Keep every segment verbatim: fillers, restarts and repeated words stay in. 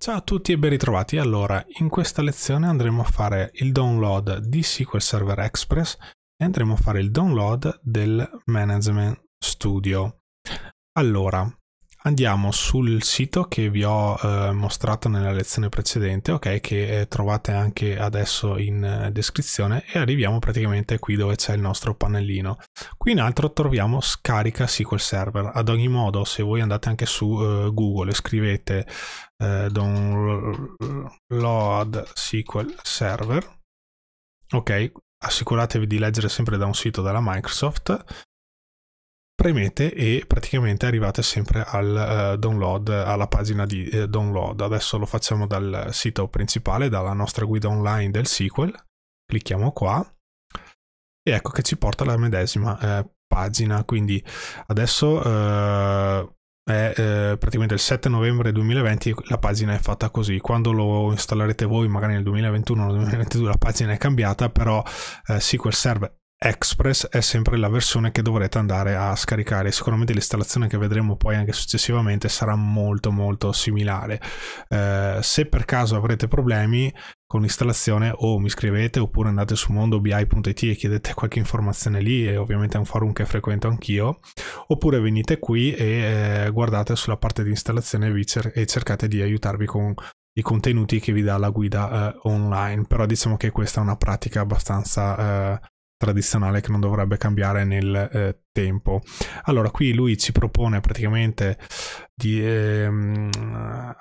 Ciao a tutti e ben ritrovati. Allora, in questa lezione andremo a fare il download di S Q L Server Express e andremo a fare il download del Management Studio. Allora, andiamo sul sito che vi ho eh, mostrato nella lezione precedente, ok, che eh, trovate anche adesso in eh, descrizione, e arriviamo praticamente qui dove c'è il nostro pannellino. Qui in alto troviamo scarica S Q L Server. Ad ogni modo, se voi andate anche su eh, Google e scrivete eh, download S Q L Server, ok, assicuratevi di leggere sempre da un sito della Microsoft, premete e praticamente arrivate sempre al uh, download, alla pagina di uh, download. Adesso lo facciamo dal sito principale, dalla nostra guida online del S Q L. Clicchiamo qua e ecco che ci porta alla medesima uh, pagina. Quindi adesso uh, è uh, praticamente il sette novembre duemilaventi, la pagina è fatta così. Quando lo installerete voi, magari nel duemilaventuno o nel duemilaventidue, la pagina è cambiata, però uh, S Q L Server Express è sempre la versione che dovrete andare a scaricare. Sicuramente l'installazione che vedremo poi anche successivamente sarà molto molto similare. Eh, se per caso avrete problemi con l'installazione, o mi scrivete oppure andate su mondo b i punto it e chiedete qualche informazione lì, e ovviamente è un forum che frequento anch'io, oppure venite qui e eh, guardate sulla parte di installazione e cercate di aiutarvi con i contenuti che vi dà la guida eh, online. Però diciamo che questa è una pratica abbastanza eh, tradizionale, che non dovrebbe cambiare nel eh, tempo. Allora, qui lui ci propone praticamente di ehm,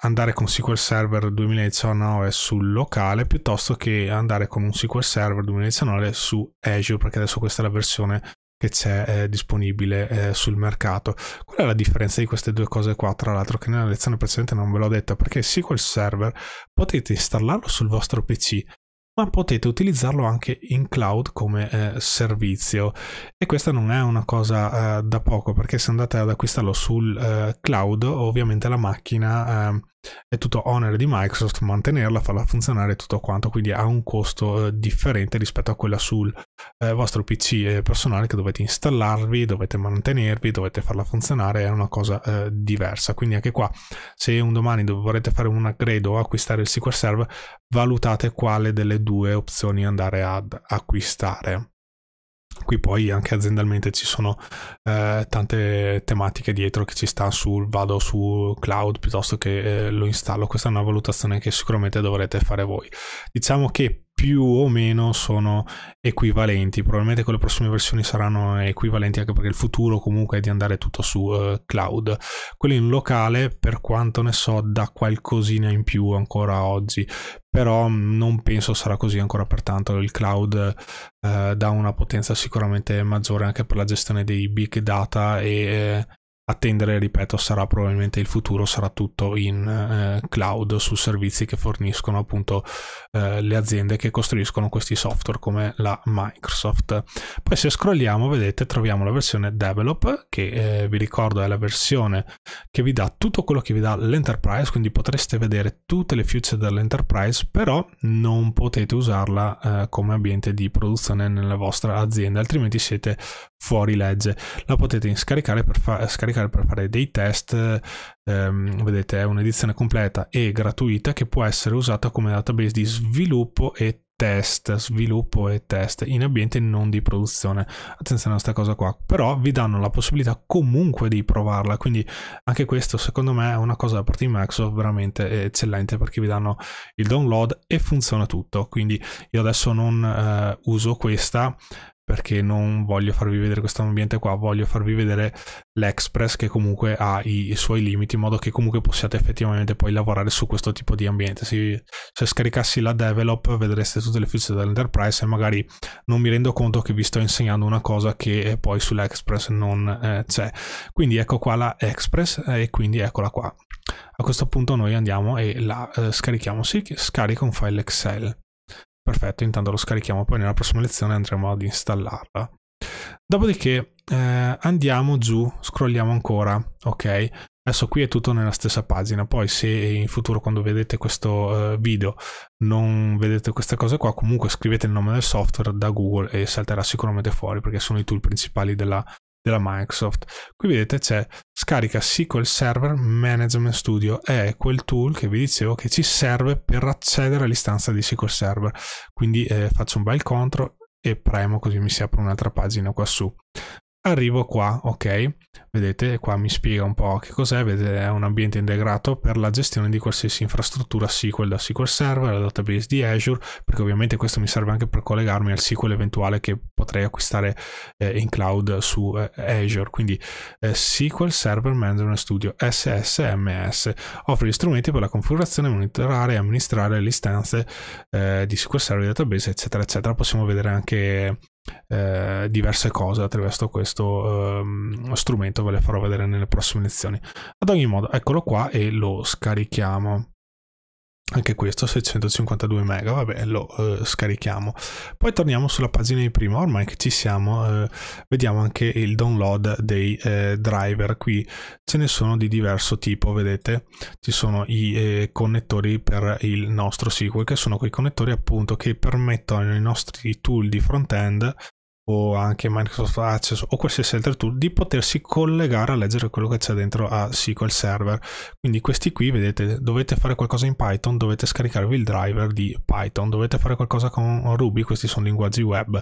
andare con S Q L Server duemiladiciannove sul locale piuttosto che andare con un S Q L Server duemiladiciannove su Azure, perché adesso questa è la versione che c'è eh, disponibile eh, sul mercato. Qual è la differenza di queste due cose qua? Tra l'altro, che nella lezione precedente non ve l'ho detta, perché S Q L Server potete installarlo sul vostro P C, ma potete utilizzarlo anche in cloud come eh, servizio, e questa non è una cosa eh, da poco, perché se andate ad acquistarlo sul eh, cloud, ovviamente la macchina eh, è tutto onere di Microsoft mantenerla, farla funzionare, tutto quanto, quindi ha un costo eh, differente rispetto a quella sul eh, vostro P C eh, personale, che dovete installarvi, dovete mantenervi, dovete farla funzionare, è una cosa eh, diversa. Quindi anche qua, se un domani vorrete fare un upgrade o acquistare il S Q L Server, valutate quale delle due opzioni andare ad acquistare. Qui poi anche aziendalmente ci sono eh, tante tematiche dietro, che ci sta sul vado su cloud piuttosto che eh, lo installo. Questa è una valutazione che sicuramente dovrete fare voi. Diciamo che più o meno sono equivalenti, probabilmente con le prossime versioni saranno equivalenti, anche perché il futuro comunque è di andare tutto su uh, cloud. Quello in locale, per quanto ne so, dà qualcosina in più ancora oggi, però non penso sarà così ancora per tanto. Il cloud uh, dà una potenza sicuramente maggiore anche per la gestione dei big data, e uh, attendere, ripeto, sarà probabilmente il futuro, sarà tutto in eh, cloud, su servizi che forniscono appunto eh, le aziende che costruiscono questi software come la Microsoft. Poi se scrolliamo, vedete, troviamo la versione develop, che eh, vi ricordo è la versione che vi dà tutto quello che vi dà l'enterprise, quindi potreste vedere tutte le feature dell'enterprise, però non potete usarla eh, come ambiente di produzione nella vostra azienda, altrimenti siete fuori legge. La potete scaricare per fa scaricare per fare dei test, ehm, vedete, è un'edizione completa e gratuita che può essere usata come database di sviluppo e test, sviluppo e test in ambiente non di produzione. Attenzione a questa cosa qua, però vi danno la possibilità comunque di provarla, quindi anche questo secondo me è una cosa da parte di Microsoft veramente eccellente, perché vi danno il download e funziona tutto. Quindi io adesso non eh, uso questa, perché non voglio farvi vedere questo ambiente qua, voglio farvi vedere l'Express, che comunque ha i, i suoi limiti, in modo che comunque possiate effettivamente poi lavorare su questo tipo di ambiente. Se, se scaricassi la develop, vedreste tutte le feature dell'Enterprise, e magari non mi rendo conto che vi sto insegnando una cosa che poi sull'Express non eh, c'è. Quindi ecco qua la Express, eh, e quindi eccola qua. A questo punto noi andiamo e la eh, scarichiamo. Si scarica un file Excel. Perfetto, intanto lo scarichiamo, poi nella prossima lezione andremo ad installarla. Dopodiché eh, andiamo giù, scrolliamo ancora, ok? Adesso qui è tutto nella stessa pagina, poi se in futuro, quando vedete questo eh, video, non vedete queste cose qua, comunque scrivete il nome del software da Google e salterà sicuramente fuori, perché sono i tool principali della, della Microsoft. Qui vedete c'è Scarica S Q L Server Management Studio, è quel tool che vi dicevo che ci serve per accedere all'istanza di S Q L Server. Quindi eh, faccio un bel control e premo, così mi si apre un'altra pagina qua su. Arrivo qua, ok, vedete qua mi spiega un po' che cos'è, vedete è un ambiente integrato per la gestione di qualsiasi infrastruttura S Q L, da S Q L Server alla database di Azure, perché ovviamente questo mi serve anche per collegarmi al S Q L eventuale che potrei acquistare eh, in cloud su eh, Azure, quindi eh, S Q L Server Management Studio S S M S offre gli strumenti per la configurazione, monitorare e amministrare le istanze eh, di S Q L Server database eccetera eccetera. Possiamo vedere anche Eh, diverse cose attraverso questo ehm, strumento, ve le farò vedere nelle prossime lezioni. Ad ogni modo, eccolo qua e lo scarichiamo. Anche questo seicentocinquantadue mega, vabbè, lo eh, scarichiamo. Poi torniamo sulla pagina di prima, ormai che ci siamo, eh, vediamo anche il download dei eh, driver. Qui ce ne sono di diverso tipo, vedete, ci sono i eh, connettori per il nostro S Q L, che sono quei connettori appunto che permettono ai nostri tool di front-end o anche Microsoft Access o qualsiasi altro tool di potersi collegare a leggere quello che c'è dentro a S Q L Server. Quindi questi qui, vedete, dovete fare qualcosa in Python, dovete scaricarvi il driver di Python, dovete fare qualcosa con Ruby, questi sono linguaggi web,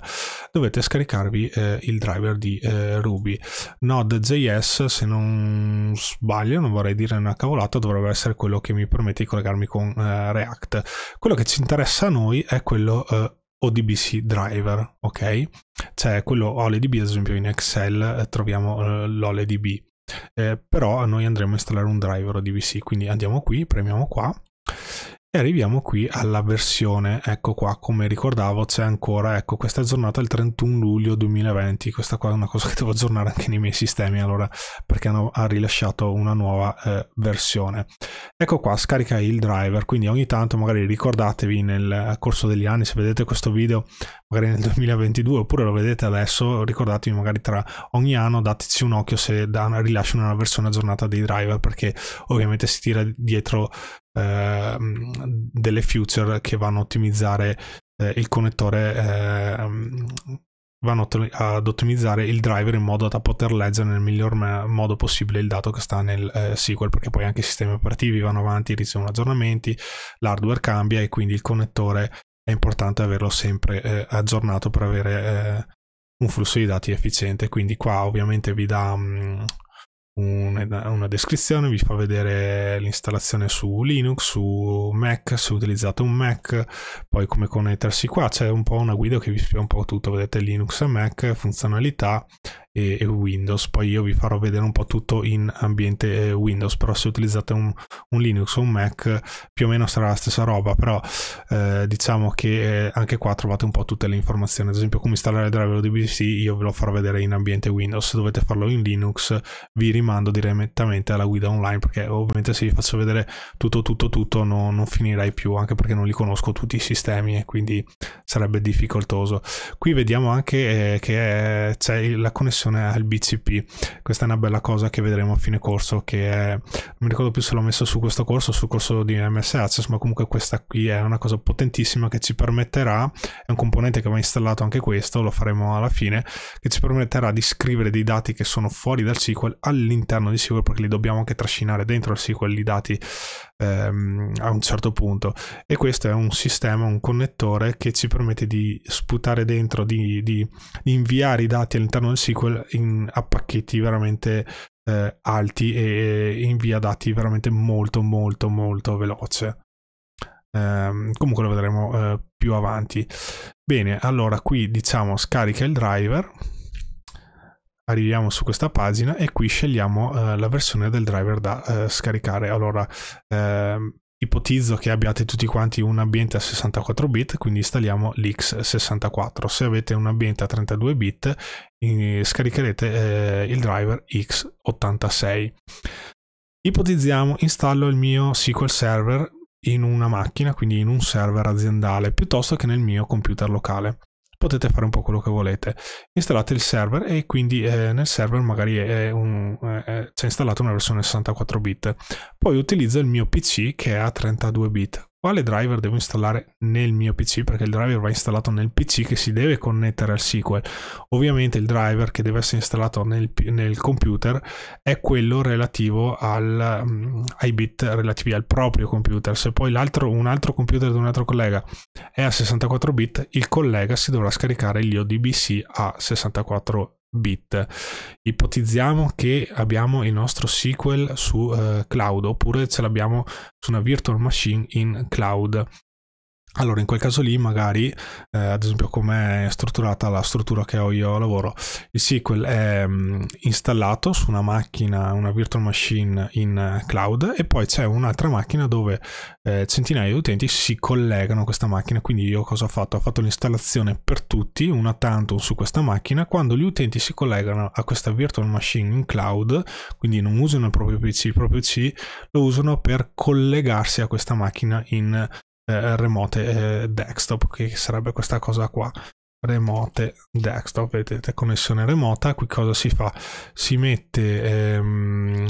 dovete scaricarvi eh, il driver di eh, Ruby. Node.js, se non sbaglio, non vorrei dire una cavolata, dovrebbe essere quello che mi permette di collegarmi con eh, React. Quello che ci interessa a noi è quello eh, O D B C driver, ok? C'è quello O L E D B, ad esempio in Excel troviamo l'O L E D B, eh, però noi andremo a installare un driver O D B C, quindi andiamo qui, premiamo qua e arriviamo qui alla versione. Ecco qua, come ricordavo c'è ancora, ecco, questa è aggiornata il trentuno luglio duemilaventi, questa qua è una cosa che devo aggiornare anche nei miei sistemi, allora, perché hanno ha rilasciato una nuova eh, versione. Ecco qua, scarica il driver, quindi ogni tanto magari ricordatevi nel corso degli anni, se vedete questo video magari nel duemilaventidue oppure lo vedete adesso, ricordatevi magari tra ogni anno, dateci un occhio se da, rilasciano una versione aggiornata dei driver, perché ovviamente si tira dietro delle feature che vanno a ottimizzare eh, il connettore, eh, vanno ad ottimizzare il driver in modo da poter leggere nel miglior modo possibile il dato che sta nel eh, S Q L, perché poi anche i sistemi operativi vanno avanti, ricevono aggiornamenti, l'hardware cambia e quindi il connettore è importante averlo sempre eh, aggiornato per avere eh, un flusso di dati efficiente. Quindi qua ovviamente vi dà mh, una descrizione, vi fa vedere l'installazione su Linux, su Mac, se utilizzate un Mac, poi come connettersi qua, c'è un po' una guida che vi spiega un po' tutto, vedete Linux e Mac, funzionalità e, e Windows, poi io vi farò vedere un po' tutto in ambiente Windows, però se utilizzate un, un Linux o un Mac più o meno sarà la stessa roba, però eh, diciamo che eh, anche qua trovate un po' tutte le informazioni, ad esempio come installare il driver O D B C io ve lo farò vedere in ambiente Windows, se dovete farlo in Linux vi rimane mando direttamente alla guida online, perché ovviamente se vi faccio vedere tutto tutto tutto no, non finirei più, anche perché non li conosco tutti i sistemi e quindi sarebbe difficoltoso. Qui vediamo anche eh, che c'è la connessione al B C P, questa è una bella cosa che vedremo a fine corso, che è, non mi ricordo più se l'ho messo su questo corso sul corso di M S Access, ma comunque questa qui è una cosa potentissima che ci permetterà, è un componente che va installato anche questo, lo faremo alla fine, che ci permetterà di scrivere dei dati che sono fuori dal S Q L all'interno Interno di S Q L, perché li dobbiamo anche trascinare dentro il S Q L i dati ehm, a un certo punto, e questo è un sistema, un connettore che ci permette di sputare dentro, di, di, di inviare i dati all'interno del S Q L in, a pacchetti veramente eh, alti e invia dati veramente molto molto molto veloce. Ehm, comunque lo vedremo eh, più avanti. Bene, allora qui diciamo scarica il driver. Arriviamo su questa pagina e qui scegliamo eh, la versione del driver da eh, scaricare. Allora eh, ipotizzo che abbiate tutti quanti un ambiente a sessantaquattro bit, quindi installiamo l'X sessantaquattro. Se avete un ambiente a trentadue bit eh, scaricherete eh, il driver X ottantasei. Ipotizziamo, installo il mio S Q L Server in una macchina, quindi in un server aziendale piuttosto che nel mio computer locale. Potete fare un po' quello che volete, installate il server e quindi eh, nel server magari c'è eh, installata una versione sessantaquattro bit, poi utilizzo il mio P C che è a trentadue bit, quale driver devo installare nel mio P C, perché il driver va installato nel P C che si deve connettere al S Q L. Ovviamente il driver che deve essere installato nel, nel computer è quello relativo al, um, ai bit relativi al proprio computer. Se poi l'altro, un altro computer di un altro collega è a sessantaquattro bit, il collega si dovrà scaricare gli O D B C a sessantaquattro bit. Ipotizziamo che abbiamo il nostro S Q L su uh, cloud, oppure ce l'abbiamo su una virtual machine in cloud. Allora in quel caso lì magari eh, ad esempio, come è strutturata la struttura che ho io al lavoro, il S Q L è mh, installato su una macchina, una virtual machine in cloud, e poi c'è un'altra macchina dove eh, centinaia di utenti si collegano a questa macchina. Quindi io cosa ho fatto? Ho fatto l'installazione per tutti, una tantum, su questa macchina. Quando gli utenti si collegano a questa virtual machine in cloud, quindi non usano il proprio P C, il proprio P C lo usano per collegarsi a questa macchina in Eh, remote eh, desktop, che sarebbe questa cosa qua, remote desktop. Vedete, connessione remota. Qui cosa si fa? Si mette ehm,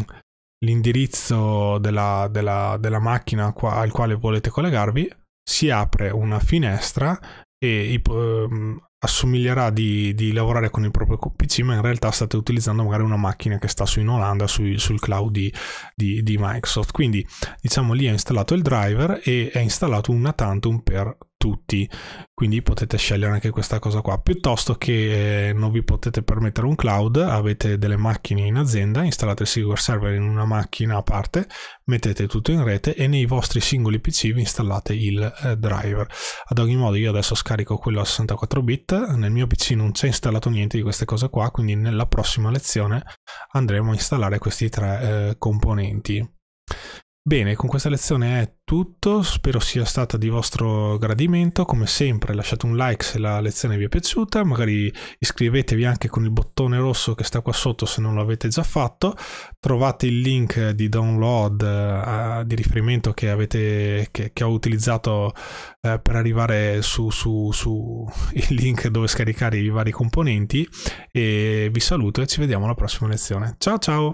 l'indirizzo della, della, della macchina qua, al quale volete collegarvi, si apre una finestra e ehm, assomiglierà di, di lavorare con il proprio P C, ma in realtà state utilizzando magari una macchina che sta su in Olanda, su, sul cloud di, di, di Microsoft. Quindi diciamo lì è installato il driver e è installato una tantum per tutti, quindi potete scegliere anche questa cosa qua. Piuttosto che eh, non vi potete permettere un cloud, avete delle macchine in azienda, installate il S Q L Server in una macchina a parte, mettete tutto in rete e nei vostri singoli P C vi installate il eh, driver. Ad ogni modo io adesso scarico quello a sessantaquattro bit, nel mio P C non c'è installato niente di queste cose qua, quindi nella prossima lezione andremo a installare questi tre eh, componenti. Bene, con questa lezione è tutto, spero sia stata di vostro gradimento. Come sempre lasciate un like se la lezione vi è piaciuta, magari iscrivetevi anche con il bottone rosso che sta qua sotto se non l'avete già fatto, trovate il link di download eh, di riferimento che, avete, che, che ho utilizzato eh, per arrivare su, su, su il link dove scaricare i vari componenti, e vi saluto e ci vediamo alla prossima lezione. Ciao ciao!